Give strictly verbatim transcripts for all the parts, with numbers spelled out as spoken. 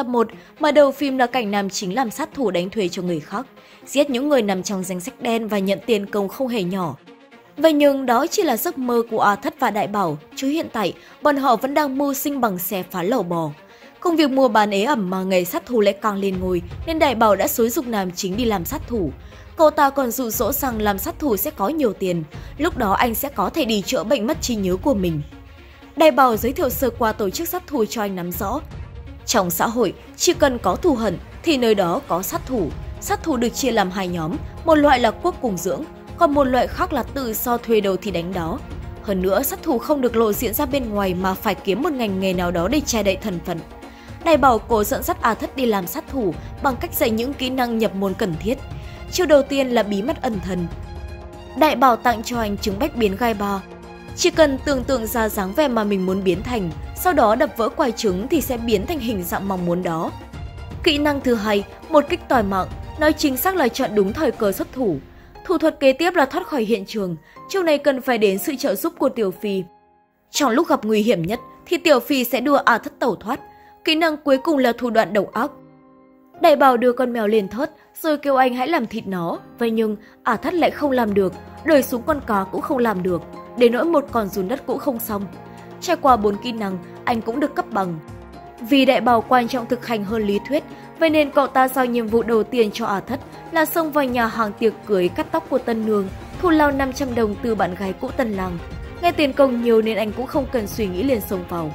Tập một, mở đầu phim là cảnh nam chính làm sát thủ đánh thuê cho người khác, giết những người nằm trong danh sách đen và nhận tiền công không hề nhỏ. Vậy nhưng đó chỉ là giấc mơ của A Thất và Đại Bảo, chứ hiện tại bọn họ vẫn đang mưu sinh bằng xe phá lẩu bò. Công việc mua bán ế ẩm mà nghề sát thủ lại càng lên ngôi nên Đại Bảo đã xúi giục nam chính đi làm sát thủ. Cậu ta còn dụ dỗ rằng làm sát thủ sẽ có nhiều tiền, lúc đó anh sẽ có thể đi chữa bệnh mất trí nhớ của mình. Đại Bảo giới thiệu sơ qua tổ chức sát thủ cho anh nắm rõ. Trong xã hội, chỉ cần có thù hận thì nơi đó có sát thủ. Sát thủ được chia làm hai nhóm, một loại là quốc cùng dưỡng, còn một loại khác là tự do thuê đầu thì đánh đó. Hơn nữa, sát thủ không được lộ diện ra bên ngoài mà phải kiếm một ngành nghề nào đó để che đậy thân phận. Đại Bảo cố dẫn dắt A Thất đi làm sát thủ bằng cách dạy những kỹ năng nhập môn cần thiết. Chiêu đầu tiên là bí mật ẩn thân. Đại Bảo tặng cho anh trứng bách biến gai ba. Chỉ cần tưởng tượng ra dáng vẻ mà mình muốn biến thành, sau đó đập vỡ quai trứng thì sẽ biến thành hình dạng mong muốn đó. Kỹ năng thứ hai, một kích tỏi mạng, nói chính xác là chọn đúng thời cơ xuất thủ. Thủ thuật kế tiếp là thoát khỏi hiện trường, chiêu này cần phải đến sự trợ giúp của Tiểu Phi. Trong lúc gặp nguy hiểm nhất thì Tiểu Phi sẽ đưa A Thất tẩu thoát. Kỹ năng cuối cùng là thủ đoạn độc ác. Đại Bảo đưa con mèo lên thớt rồi kêu anh hãy làm thịt nó, vậy nhưng A Thất lại không làm được, đẩy xuống con cá cũng không làm được, để nỗi một con giun đất cũng không xong. Trải qua bốn kỹ năng, anh cũng được cấp bằng. Vì Đại Bảo quan trọng thực hành hơn lý thuyết, vậy nên cậu ta giao nhiệm vụ đầu tiên cho A Thất là xông vào nhà hàng tiệc cưới cắt tóc của tân nương, thu lao năm trăm đồng từ bạn gái cũ tân lang. Nghe tiền công nhiều nên anh cũng không cần suy nghĩ liền xông vào.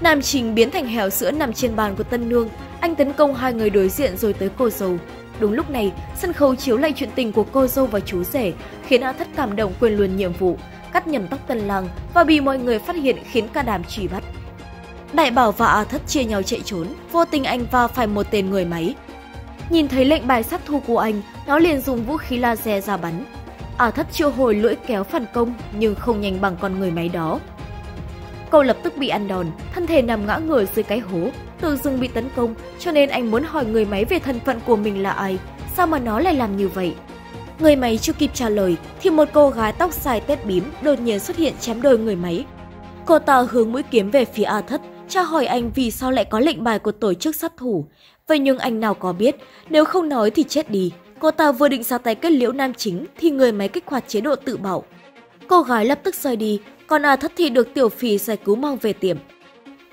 Nam chính biến thành hẻo sữa nằm trên bàn của tân nương, anh tấn công hai người đối diện rồi tới cô dâu. Đúng lúc này, sân khấu chiếu lại chuyện tình của cô dâu và chú rể, khiến A Thất cảm động quên luôn nhiệm vụ, cắt nhầm tóc tân lang và bị mọi người phát hiện khiến cả đám truy bắt. Đại Bảo và A Thất chia nhau chạy trốn, vô tình anh va phải một tên người máy. Nhìn thấy lệnh bài sát thủ của anh, nó liền dùng vũ khí laser ra bắn. A Thất triệu hồi lưỡi kéo phản công nhưng không nhanh bằng con người máy đó. Cậu lập tức bị ăn đòn, thân thể nằm ngã ngửa dưới cái hố, tự dưng bị tấn công, cho nên anh muốn hỏi người máy về thân phận của mình là ai, sao mà nó lại làm như vậy. Người máy chưa kịp trả lời thì một cô gái tóc dài tết bím đột nhiên xuất hiện chém đôi người máy. Cô ta hướng mũi kiếm về phía A Thất, tra hỏi anh vì sao lại có lệnh bài của tổ chức sát thủ. Vậy nhưng anh nào có biết, nếu không nói thì chết đi. Cô ta vừa định ra tay kết liễu nam chính thì người máy kích hoạt chế độ tự bảo. Cô gái lập tức rời đi, còn A Thất thì được Tiểu Phì giải cứu mang về tiệm.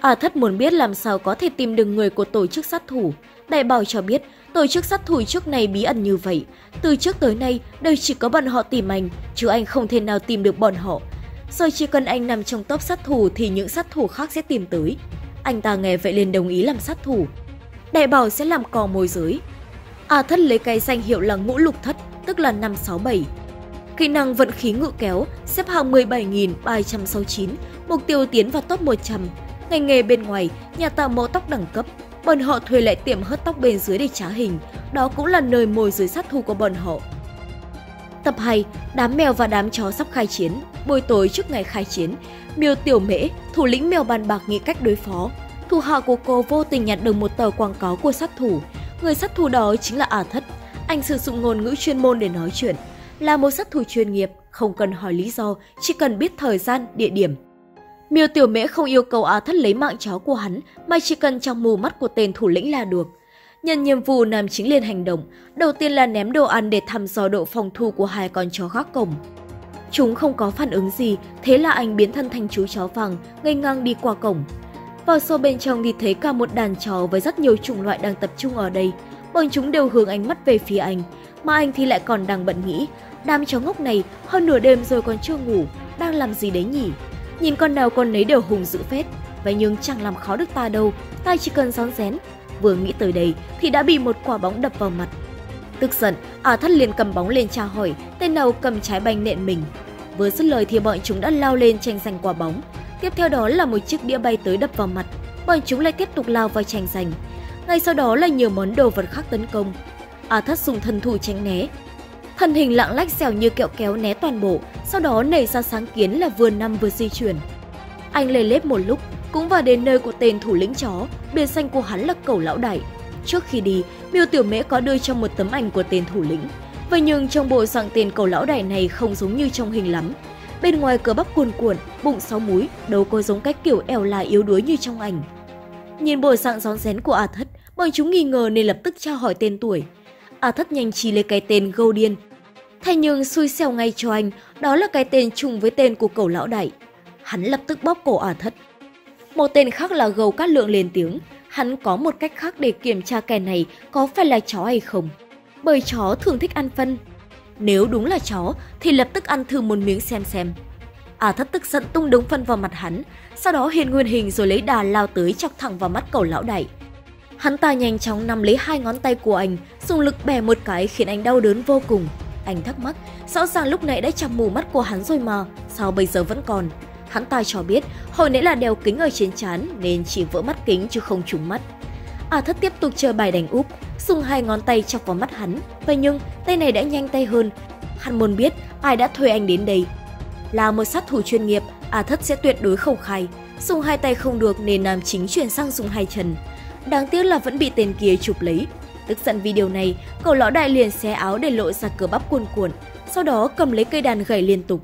A Thất muốn biết làm sao có thể tìm được người của tổ chức sát thủ. Đại Bảo cho biết tổ chức sát thủ trước này bí ẩn như vậy. Từ trước tới nay đều chỉ có bọn họ tìm anh, chứ anh không thể nào tìm được bọn họ. Rồi chỉ cần anh nằm trong top sát thủ thì những sát thủ khác sẽ tìm tới. Anh ta nghe vậy liền đồng ý làm sát thủ. Đại Bảo sẽ làm cò môi giới. A Thất lấy cái danh hiệu là ngũ lục thất, tức là năm sáu bảy. Kỹ năng vận khí ngự kéo, xếp hạng mười bảy nghìn ba trăm sáu mươi chín, mục tiêu tiến vào top một trăm. Ngành nghề bên ngoài, nhà tạo mẫu tóc đẳng cấp, bọn họ thuê lại tiệm hớt tóc bên dưới để trá hình, đó cũng là nơi môi giới sát thủ của bọn họ. Tập hai, đám mèo và đám chó sắp khai chiến. Buổi tối trước ngày khai chiến, Miêu Tiểu Mễ, thủ lĩnh mèo bàn bạc nghĩ cách đối phó. Thủ hạ của cô vô tình nhặt được một tờ quảng cáo của sát thủ. Người sát thủ đó chính là A Thất. Anh sử dụng ngôn ngữ chuyên môn để nói chuyện. Là một sát thủ chuyên nghiệp, không cần hỏi lý do, chỉ cần biết thời gian, địa điểm. Miêu Tiểu Mễ không yêu cầu A Thất lấy mạng chó của hắn, mà chỉ cần trong mù mắt của tên thủ lĩnh là được. Nhận nhiệm vụ, nam chính liền hành động. Đầu tiên là ném đồ ăn để thăm dò độ phòng thủ của hai con chó gác cổng. Chúng không có phản ứng gì, thế là anh biến thân thành chú chó vàng, nghênh ngang đi qua cổng. Vào sâu bên trong thì thấy cả một đàn chó với rất nhiều chủng loại đang tập trung ở đây. Bọn chúng đều hướng ánh mắt về phía anh, mà anh thì lại còn đang bận nghĩ. Đám chó ngốc này hơn nửa đêm rồi còn chưa ngủ, đang làm gì đấy nhỉ? Nhìn con nào con nấy đều hùng dữ phết, vậy nhưng chẳng làm khó được ta đâu, ta chỉ cần rón rén. Vừa nghĩ tới đây thì đã bị một quả bóng đập vào mặt. Tức giận, A Thất liền cầm bóng lên tra hỏi tên nào cầm trái banh nện mình. Vừa dứt lời thì bọn chúng đã lao lên tranh giành quả bóng. Tiếp theo đó là một chiếc đĩa bay tới đập vào mặt, bọn chúng lại tiếp tục lao vào tranh giành. Ngay sau đó là nhiều món đồ vật khác tấn công. A Thất dùng thần thủ tránh né, thân hình lạng lách dẻo như kẹo kéo né toàn bộ, sau đó nảy ra sáng kiến là vừa nằm vừa di chuyển. Anh lê lết một lúc cũng vào đến nơi của tên thủ lĩnh chó, biệt danh của hắn là Cẩu Lão Đại. Trước khi đi, Miêu Tiểu Mễ có đưa cho một tấm ảnh của tên thủ lĩnh. Vậy nhưng trong bộ dạng tên Cẩu Lão Đại này không giống như trong hình lắm. Bên ngoài cơ bắp cuồn cuộn, bụng sáu múi, đâu có giống cách kiểu ẻo lả yếu đuối như trong ảnh. Nhìn bộ dạng rón rén của A Thất, bọn chúng nghi ngờ nên lập tức tra hỏi tên tuổi. A Thất nhanh trí lấy cái tên Gâu Điên. Thế nhưng xui xẻo ngay cho anh, đó là cái tên trùng với tên của cậu lão đại. Hắn lập tức bóp cổ A Thất. Một tên khác là Gâu Cát Lượng lên tiếng, hắn có một cách khác để kiểm tra kẻ này có phải là chó hay không. Bởi chó thường thích ăn phân. Nếu đúng là chó thì lập tức ăn thử một miếng xem xem. A Thất tức giận tung đống phân vào mặt hắn, sau đó hiện nguyên hình rồi lấy đà lao tới chọc thẳng vào mắt cậu lão đại. Hắn ta nhanh chóng nắm lấy hai ngón tay của anh, dùng lực bẻ một cái khiến anh đau đớn vô cùng. Anh thắc mắc, rõ ràng lúc nãy đã chọc mù mắt của hắn rồi mà, sao bây giờ vẫn còn? Hắn ta cho biết hồi nãy là đeo kính ở trên trán nên chỉ vỡ mắt kính chứ không trúng mắt. A Thất tiếp tục chơi bài đánh úp, dùng hai ngón tay chọc vào mắt hắn. Vậy nhưng tay này đã nhanh tay hơn. Hắn muốn biết ai đã thuê anh đến đây. Là một sát thủ chuyên nghiệp, A Thất sẽ tuyệt đối không khai. Dùng hai tay không được nên nam chính chuyển sang dùng hai chân. Đáng tiếc là vẫn bị tên kia chụp lấy. Tức giận vì điều này, cậu lão đại liền xé áo để lộ ra cơ bắp cuồn cuộn, sau đó cầm lấy cây đàn gảy liên tục.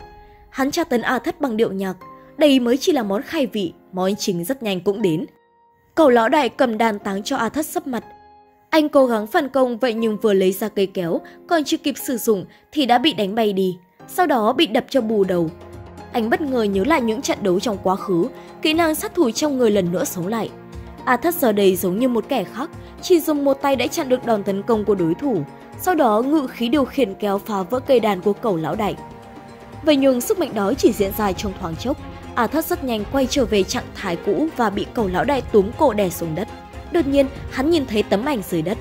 Hắn tra tấn A Thất bằng điệu nhạc. Đây mới chỉ là món khai vị, món chính rất nhanh cũng đến. Cậu lão đại cầm đàn táng cho A Thất sấp mặt. Anh cố gắng phản công vậy nhưng vừa lấy ra cây kéo, còn chưa kịp sử dụng thì đã bị đánh bay đi, sau đó bị đập cho bù đầu. Anh bất ngờ nhớ lại những trận đấu trong quá khứ, kỹ năng sát thủ trong người lần nữa sống lại. A Thất giờ đây giống như một kẻ khác, chỉ dùng một tay đã chặn được đòn tấn công của đối thủ, sau đó ngự khí điều khiển kéo phá vỡ cây đàn của cẩu lão đại. Vậy nhưng sức mạnh đó chỉ diễn ra trong thoáng chốc. A Thất rất nhanh quay trở về trạng thái cũ và bị cẩu lão đại túm cổ đè xuống đất. Đột nhiên, hắn nhìn thấy tấm ảnh dưới đất.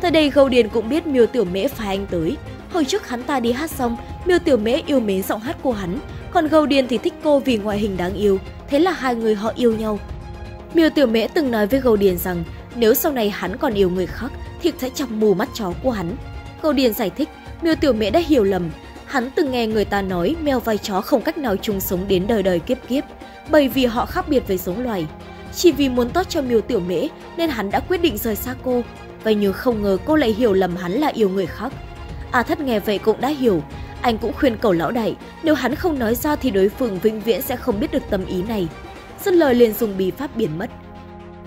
Tới đây Gâu Điền cũng biết Miêu Tiểu Mễ phái anh tới. Hồi trước hắn ta đi hát xong, Miêu Tiểu Mễ yêu mến giọng hát của hắn, còn Gâu Điền thì thích cô vì ngoại hình đáng yêu, thế là hai người họ yêu nhau. Miêu Tiểu Mễ từng nói với Gâu Điền rằng nếu sau này hắn còn yêu người khác thì sẽ chọc mù mắt chó của hắn. Gâu Điền giải thích, Miêu Tiểu Mễ đã hiểu lầm. Hắn từng nghe người ta nói mèo và chó không cách nào chung sống đến đời đời kiếp kiếp, bởi vì họ khác biệt với giống loài. Chỉ vì muốn tốt cho Miêu Tiểu Mễ nên hắn đã quyết định rời xa cô. Vậy nhưng không ngờ cô lại hiểu lầm hắn là yêu người khác. A Thất nghe vậy cũng đã hiểu. Anh cũng khuyên cẩu lão đại, nếu hắn không nói ra thì đối phương vĩnh viễn sẽ không biết được tâm ý này. Dứt lời liền dùng bí pháp biến mất.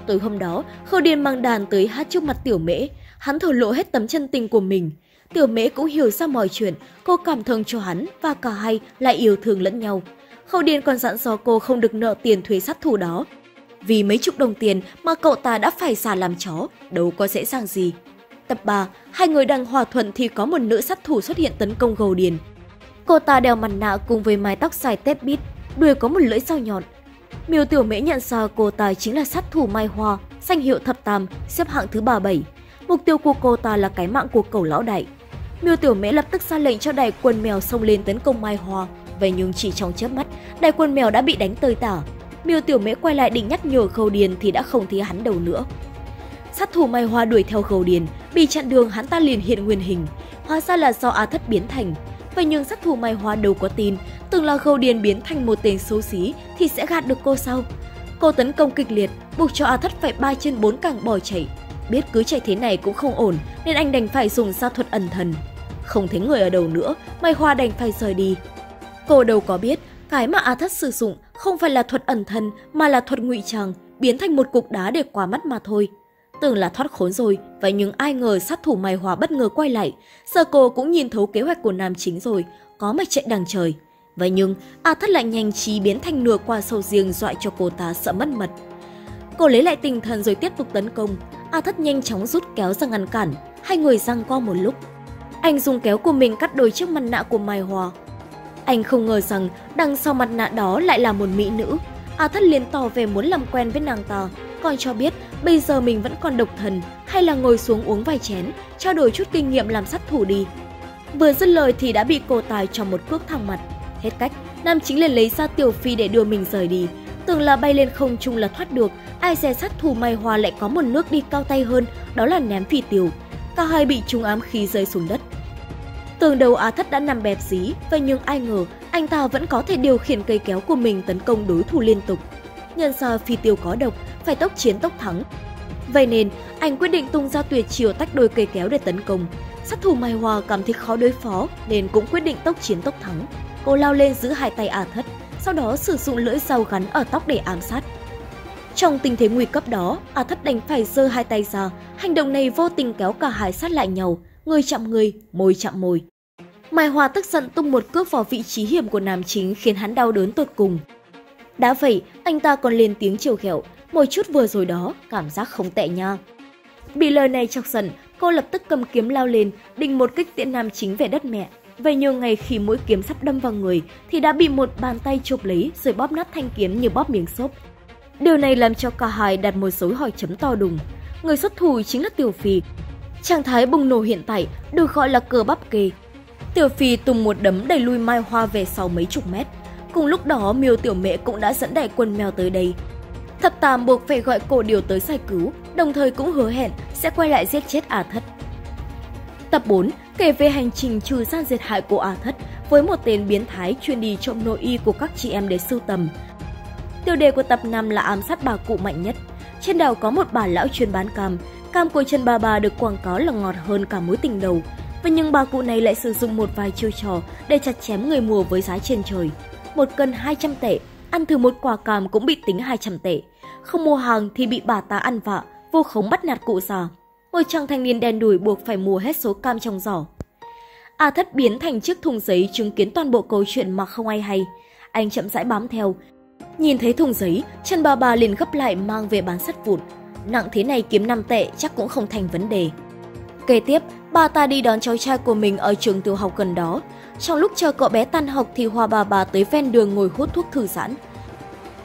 Tối hôm đó, Gâu Điền mang đàn tới hát trước mặt Tiểu Mễ. Hắn thổ lộ hết tấm chân tình của mình. Tiểu Mễ cũng hiểu ra mọi chuyện, cô cảm thông cho hắn và cả hai lại yêu thương lẫn nhau. Gâu Điền còn dặn dò cô không được nợ tiền thuế sát thủ đó. Vì mấy chục đồng tiền mà cậu ta đã phải xả làm chó, đâu có dễ dàng gì. Tập ba, hai người đang hòa thuận thì có một nữ sát thủ xuất hiện tấn công Gâu Điền. Cô ta đeo mặt nạ cùng với mái tóc dài tép bít, đuôi có một lưỡi dao nhọn. Miêu Tiểu Mễ nhận ra cô ta chính là sát thủ Mai Hoa, danh hiệu Thập Tam, xếp hạng thứ ba mươi bảy. Mục tiêu của cô ta là cái mạng của cẩu lão đại. Miêu Tiểu Mễ lập tức ra lệnh cho đại quân mèo xông lên tấn công Mai Hoa, vậy nhưng chỉ trong chớp mắt, đại quân mèo đã bị đánh tơi tả. Miêu Tiểu Mễ quay lại định nhắc nhở Gâu Điền thì đã không thấy hắn đâu nữa. Sát thủ Mai Hoa đuổi theo Gâu Điền, bị chặn đường hắn ta liền hiện nguyên hình, hóa ra là do A Thất biến thành. Vậy nhưng sát thủ Mai Hoa đâu có tin, tưởng là Gâu Điền biến thành một tên xấu xí thì sẽ gạt được cô sao? Cô tấn công kịch liệt, buộc cho A Thất phải ba chân bốn cẳng bỏ chạy. Biết cứ chạy thế này cũng không ổn nên anh đành phải dùng sát thuật ẩn thần. Không thấy người ở đâu nữa, Mai Hoa đành phải rời đi. Cô đâu có biết, cái mà A Thất sử dụng không phải là thuật ẩn thân mà là thuật ngụy trang, biến thành một cục đá để qua mắt mà thôi. Tưởng là thoát khốn rồi, vậy nhưng ai ngờ sát thủ Mai Hoa bất ngờ quay lại. Giờ cô cũng nhìn thấu kế hoạch của nam chính rồi, có mà chạy đằng trời. Vậy nhưng A Thất lại nhanh trí biến thành nửa quả sầu riêng dọa cho cô ta sợ mất mật. Cô lấy lại tinh thần rồi tiếp tục tấn công. A Thất nhanh chóng rút kéo ra ngăn cản, hai người giằng co một lúc. Anh dùng kéo của mình cắt đôi chiếc mặt nạ của Mai Hoa. Anh không ngờ rằng đằng sau mặt nạ đó lại là một mỹ nữ. A Thất liền tỏ vẻ muốn làm quen với nàng ta, còn cho biết bây giờ mình vẫn còn độc thân, hay là ngồi xuống uống vài chén, trao đổi chút kinh nghiệm làm sát thủ đi. Vừa dứt lời thì đã bị cô tài cho một cước thẳng mặt. Hết cách, nam chính liền lấy ra tiểu phi để đưa mình rời đi. Tưởng là bay lên không trung là thoát được, ai dè sát thủ Mai Hoa lại có một nước đi cao tay hơn, đó là ném phi tiêu. Cả hai bị trúng ám khí rơi xuống đất. Tưởng đầu A Thất đã nằm bẹp dí, vậy nhưng ai ngờ anh ta vẫn có thể điều khiển cây kéo của mình tấn công đối thủ liên tục. Nhận ra phi tiêu có độc, phải tốc chiến tốc thắng. Vậy nên anh quyết định tung ra tuyệt chiêu tách đôi cây kéo để tấn công. Sát thủ Mai Hoa cảm thấy khó đối phó nên cũng quyết định tốc chiến tốc thắng. Cô lao lên giữ hai tay A Thất, sau đó sử dụng lưỡi dao gắn ở tóc để ám sát. Trong tình thế nguy cấp đó, A Thất đành phải giơ hai tay ra, hành động này vô tình kéo cả hai sát lại nhau, người chạm người, môi chạm môi. Mai Hoa tức giận tung một cước vào vị trí hiểm của nam chính khiến hắn đau đớn tột cùng. Đã vậy, anh ta còn lên tiếng trêu ghẹo, một chút vừa rồi đó, cảm giác không tệ nha. Bị lời này chọc giận, cô lập tức cầm kiếm lao lên, định một kích tiễn nam chính về đất mẹ. Vậy nhiều ngày khi mũi kiếm sắp đâm vào người thì đã bị một bàn tay chộp lấy rồi bóp nát thanh kiếm như bóp miếng xốp. Điều này làm cho cả hai đặt một dấu hỏi chấm to đùng. Người xuất thủ chính là Tiểu Phi. Trạng thái bùng nổ hiện tại được gọi là cờ bắp kê. Tiểu Phi tung một đấm đẩy lui Mai Hoa về sau mấy chục mét. Cùng lúc đó, Miêu Tiểu Mẹ cũng đã dẫn đại quân mèo tới đây. Thập Tam buộc phải gọi Cổ Điều tới giải cứu, đồng thời cũng hứa hẹn sẽ quay lại giết chết A Thất. Tập bốn kể về hành trình trừ gian diệt hại của A Thất với một tên biến thái chuyên đi trộm nội y của các chị em để sưu tầm. Tiêu đề của tập năm là ám sát bà cụ mạnh nhất. Trên đảo có một bà lão chuyên bán cam, cam của Trần Bà Bà được quảng cáo là ngọt hơn cả mối tình đầu. Vậy nhưng bà cụ này lại sử dụng một vài chiêu trò để chặt chém người mua với giá trên trời. Một cân hai trăm tệ, ăn thử một quả cam cũng bị tính hai trăm tệ. Không mua hàng thì bị bà ta ăn vạ, vô khống bắt nạt cụ già. Một chàng thanh niên đen đủi buộc phải mua hết số cam trong giỏ. A Thất biến thành chiếc thùng giấy chứng kiến toàn bộ câu chuyện mà không ai hay. Anh chậm rãi bám theo. Nhìn thấy thùng giấy, Trần Bà Bà liền gấp lại mang về bán sắt vụn. Nặng thế này kiếm năm tệ chắc cũng không thành vấn đề. Kế tiếp, bà ta đi đón cháu trai của mình ở trường tiểu học gần đó. Trong lúc chờ cậu bé tan học thì Hoa Bà Bà tới ven đường ngồi hút thuốc thư giãn.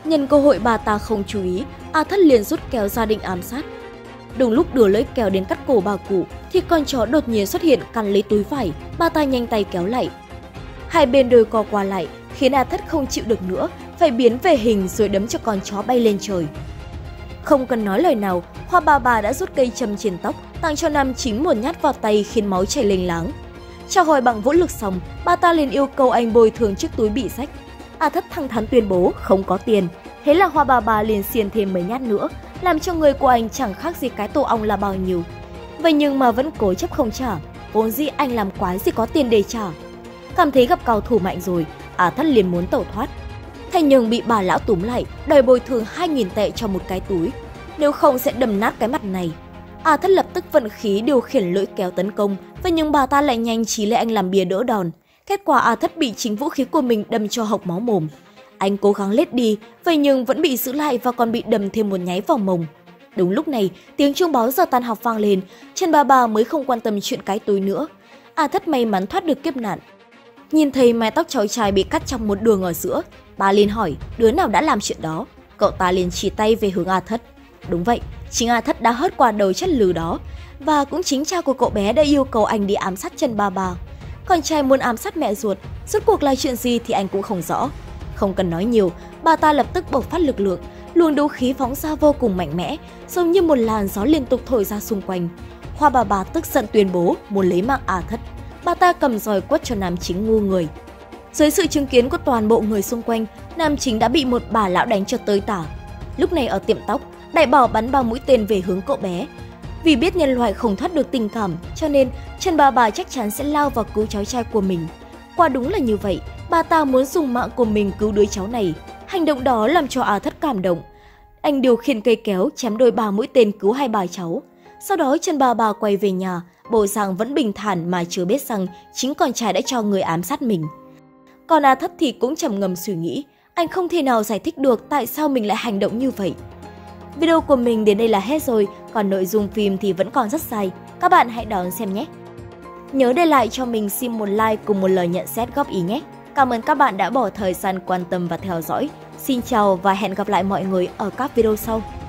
Nhân cơ hội bà ta không chú ý, A Thất liền rút kéo ra định ám sát. Đúng lúc đưa lưỡi kéo đến cắt cổ bà cụ thì con chó đột nhiên xuất hiện cắn lấy túi vải, bà ta nhanh tay kéo lại. Hai bên đôi co qua lại khiến A Thất không chịu được nữa, phải biến về hình rồi đấm cho con chó bay lên trời. Không cần nói lời nào, Hoa Bà Bà đã rút cây châm trên tóc tặng cho nam chính một nhát vào tay khiến máu chảy lênh láng. Trao hỏi bằng vũ lực xong, bà ta liền yêu cầu anh bồi thường chiếc túi bị rách. A Thất thẳng thắn tuyên bố không có tiền, thế là Hoa Bà Bà liền xiên thêm mấy nhát nữa, làm cho người của anh chẳng khác gì cái tổ ong là bao nhiêu. Vậy nhưng mà vẫn cố chấp không trả, vốn dĩ anh làm quái gì có tiền để trả. Cảm thấy gặp cao thủ mạnh rồi, A Thất liền muốn tẩu thoát. Thế nhưng bị bà lão túm lại, đòi bồi thường hai nghìn tệ cho một cái túi, nếu không sẽ đầm nát cái mặt này. A Thất lập tức vận khí điều khiển lưỡi kéo tấn công, vậy nhưng bà ta lại nhanh trí lấy anh làm bìa đỡ đòn. Kết quả A Thất bị chính vũ khí của mình đâm cho hộc máu mồm. Anh cố gắng lết đi, vậy nhưng vẫn bị giữ lại và còn bị đâm thêm một nháy vào mông. Đúng lúc này, tiếng chuông báo giờ tan học vang lên, Trần Bà Bà mới không quan tâm chuyện cái túi nữa. A Thất may mắn thoát được kiếp nạn. Nhìn thấy mái tóc cháu trai bị cắt trong một đường ở giữa, bà liền hỏi đứa nào đã làm chuyện đó. Cậu ta liền chỉ tay về hướng A Thất. Đúng vậy, chính A Thất đã hớt quả đầu chất lừ đó, và cũng chính cha của cậu bé đã yêu cầu anh đi ám sát Trần Bà Bà. Con trai muốn ám sát mẹ ruột, rốt cuộc là chuyện gì thì anh cũng không rõ. Không cần nói nhiều, bà ta lập tức bộc phát lực lượng, luồng đấu khí phóng ra vô cùng mạnh mẽ, giống như một làn gió liên tục thổi ra xung quanh. Hoa Bà Bà tức giận tuyên bố muốn lấy mạng A Thất, bà ta cầm roi quất cho nam chính ngu người. Dưới sự chứng kiến của toàn bộ người xung quanh, nam chính đã bị một bà lão đánh cho tơi tả. Lúc này ở tiệm tóc, Đại Bảo bắn ba mũi tên về hướng cậu bé. Vì biết nhân loại không thoát được tình cảm, cho nên Trần Bà Bà chắc chắn sẽ lao vào cứu cháu trai của mình. Quả đúng là như vậy, bà ta muốn dùng mạng của mình cứu đứa cháu này. Hành động đó làm cho A Thất cảm động. Anh điều khiển cây kéo chém đôi ba mũi tên cứu hai bà cháu. Sau đó Trần Bà Bà quay về nhà, bộ dạng vẫn bình thản mà chưa biết rằng chính con trai đã cho người ám sát mình. Còn A Thất thì cũng trầm ngầm suy nghĩ, anh không thể nào giải thích được tại sao mình lại hành động như vậy. Video của mình đến đây là hết rồi, còn nội dung phim thì vẫn còn rất dài, các bạn hãy đón xem nhé! Nhớ để lại cho mình xin một like cùng một lời nhận xét góp ý nhé! Cảm ơn các bạn đã bỏ thời gian quan tâm và theo dõi. Xin chào và hẹn gặp lại mọi người ở các video sau!